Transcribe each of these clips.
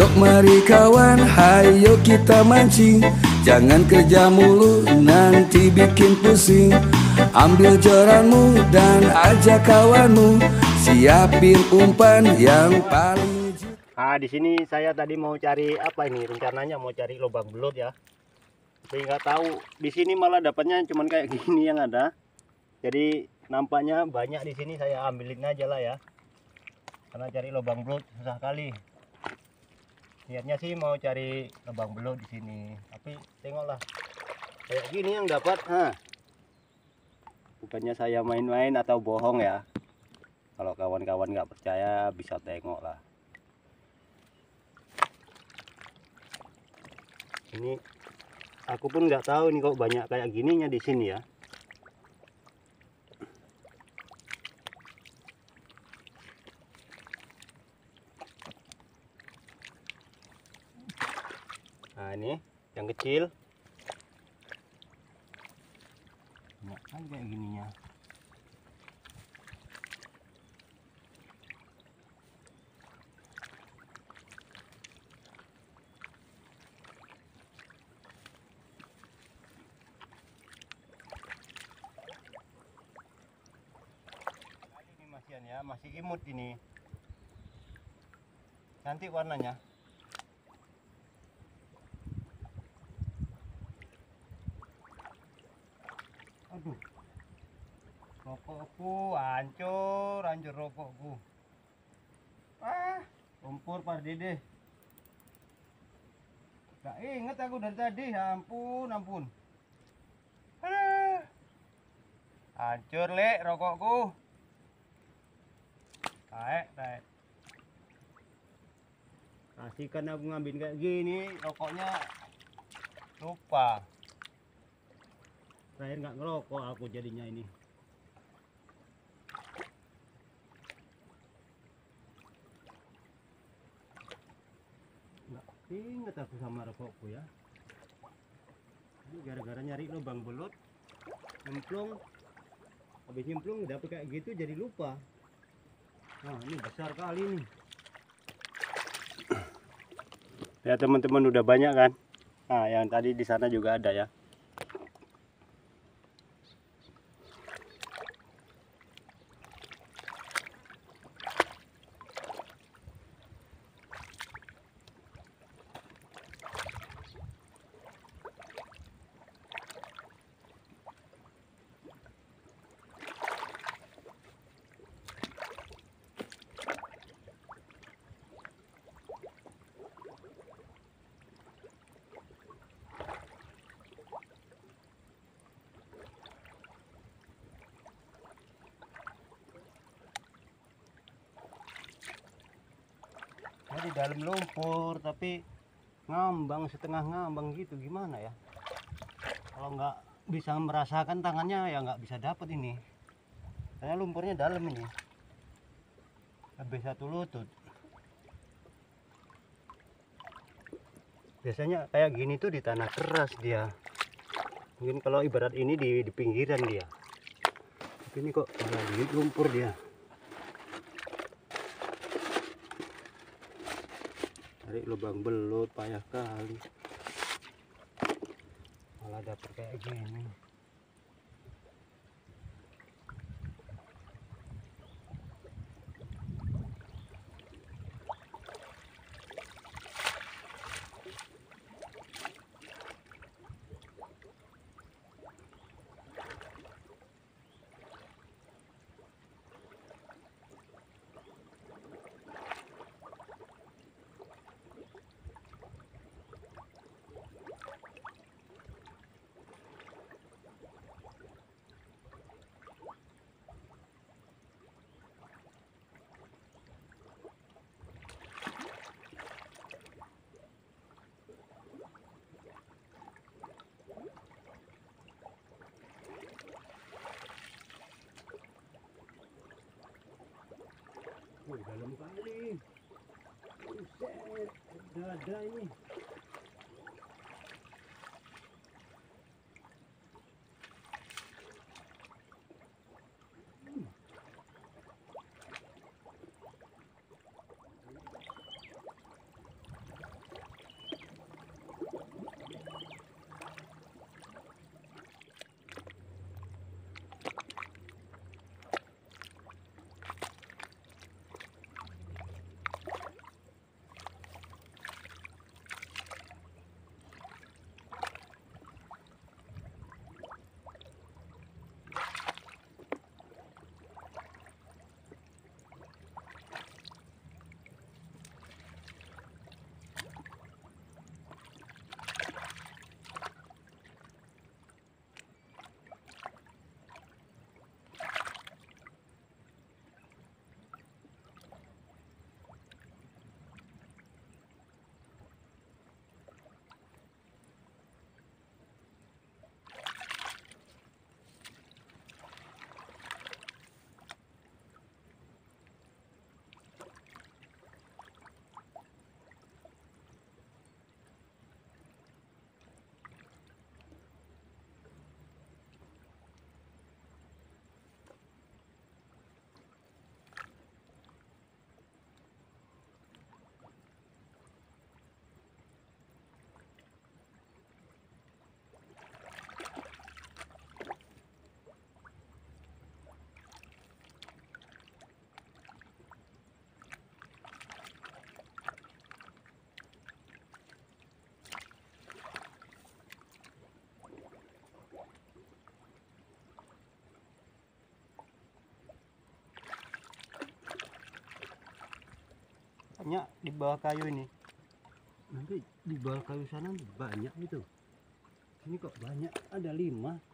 Hayo mari kawan, hayo kita mancing. Jangan kerja mulu, nanti bikin pusing. Ambil joranmu dan ajak kawanmu. Siapin umpan yang paling. Di sini saya tadi mau cari apa ini? Rencananya mau cari lubang belut ya. Tapi nggak tahu. Di sini malah dapatnya cuman kayak gini yang ada. Jadi nampaknya banyak di sini, saya ambilin aja lah ya. Karena cari lubang belut susah kali. Niatnya sih mau cari lubang belut di sini, tapi tengoklah kayak gini yang dapat. Bukannya saya main-main atau bohong ya. Kalau kawan-kawan nggak percaya bisa tengoklah. Ini aku pun nggak tahu nih kok banyak kayak gininya di sini ya. Nah ini yang kecil, banyak kan kayak gininya. Ini masihan ya, masih imut ini, cantik warnanya. Aduh, rokokku hancur rokokku. Lumpur pardi deh. Gak inget aku dari tadi, ampun. Hancur lek rokokku. Taek. Pastikan aku ngambil kayak gini, rokoknya lupa. Terakhir nggak ngerokok aku jadinya ini. Nggak inget aku sama rokokku ya. Ini gara-gara nyari lubang belut, nyemplung, habis nyemplung dapet kayak gitu jadi lupa. Nah ini besar kali nih. Ya teman-teman udah banyak kan? Nah yang tadi di sana juga ada ya. Di dalam lumpur tapi ngambang, setengah ngambang gitu, gimana ya kalau nggak bisa merasakan tangannya ya nggak bisa dapat ini karena lumpurnya dalam ini habis satu lutut. Biasanya kayak gini tuh di tanah keras dia, mungkin kalau ibarat ini di pinggiran dia, tapi ini kok malah di lumpur dia. Cari lubang belut payah kali, malah dapet kayak gini. Dalam kali, ada ini. letaknya di bawah kayu ini. Nanti di bawah kayu sana banyak gitu. Ini kok banyak, ada 5.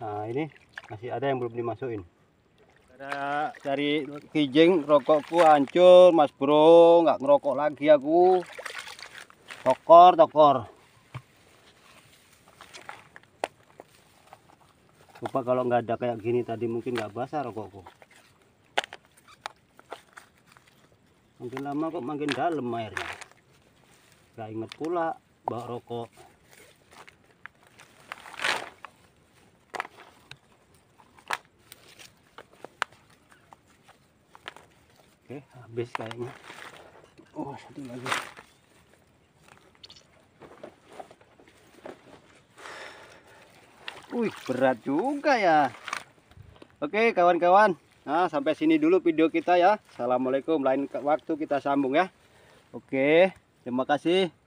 Nah, ini masih ada yang belum dimasukin. Ada dari kijing, rokokku hancur, Mas Bro, nggak ngerokok lagi aku. Tokor. Lupa kalau nggak ada kayak gini tadi mungkin nggak basah rokokku. Makin lama kok makin dalam airnya. Nggak inget pula bawa rokok. Oke, habis kayaknya. Oh, satu lagi. Wih, berat juga ya. Oke, kawan-kawan. Nah, sampai sini dulu video kita ya. Assalamualaikum, lain waktu kita sambung ya. Oke, terima kasih.